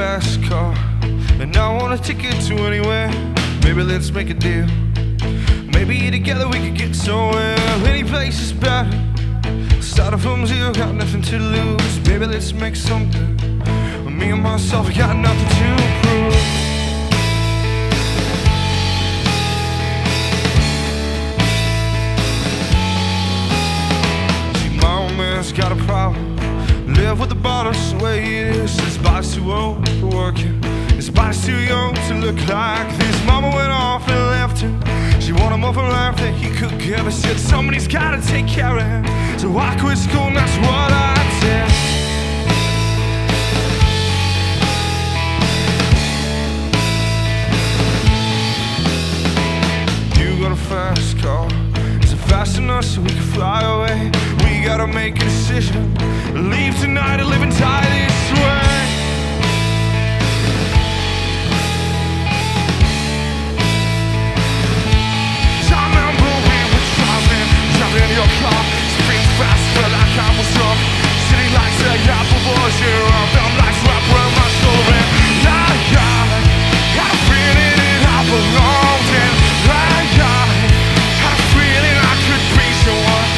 fast car, and I want a ticket to anywhere. Maybe let's make a deal. Maybe together we could get somewhere. Any place is better. Starting from zero, got nothing to lose. Baby, let's make something. Me and myself, I got nothing to prove. It's got a problem. Live with the bottom, that's the way it is. His body's too old for working. His body's too young to look like this. Mama went off and left him. She wanted more from life that he could give. I said somebody's gotta take care of him. So I quit school and that's what I did. You got a fast car. Is it fast enough so we can fly away? We gotta make a decision. Leave tonight or live and die this way. Time out, bro, we're driving in your car. Speed fast, feel like I was drunk. City lights are out before you're up. Film lights wrap around my soul and I feel it and I belong. And I feel it, I could be someone.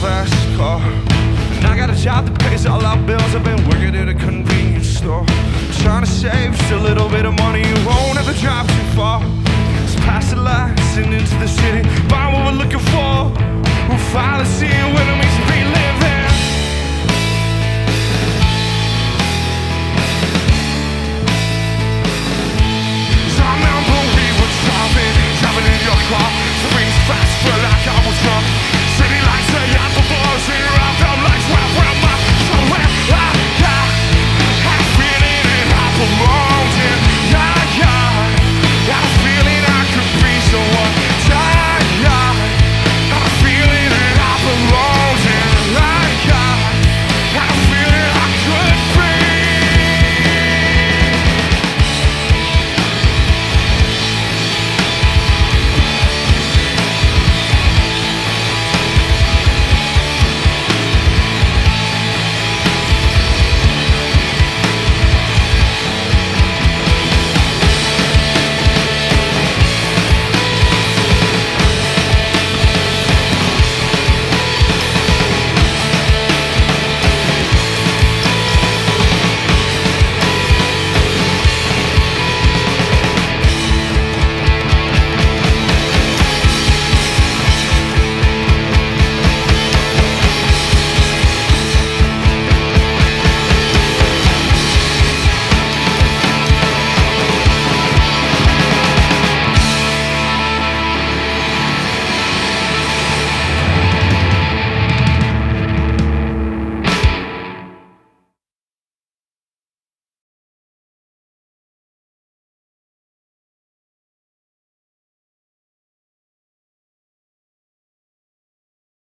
Fast car, and I got a job that pays all our bills. I've been working at a convenience store, trying to save just a little bit of money. You won't have to drive too far. It's past the lights and into the city. Find what we're looking for. We'll finally see it.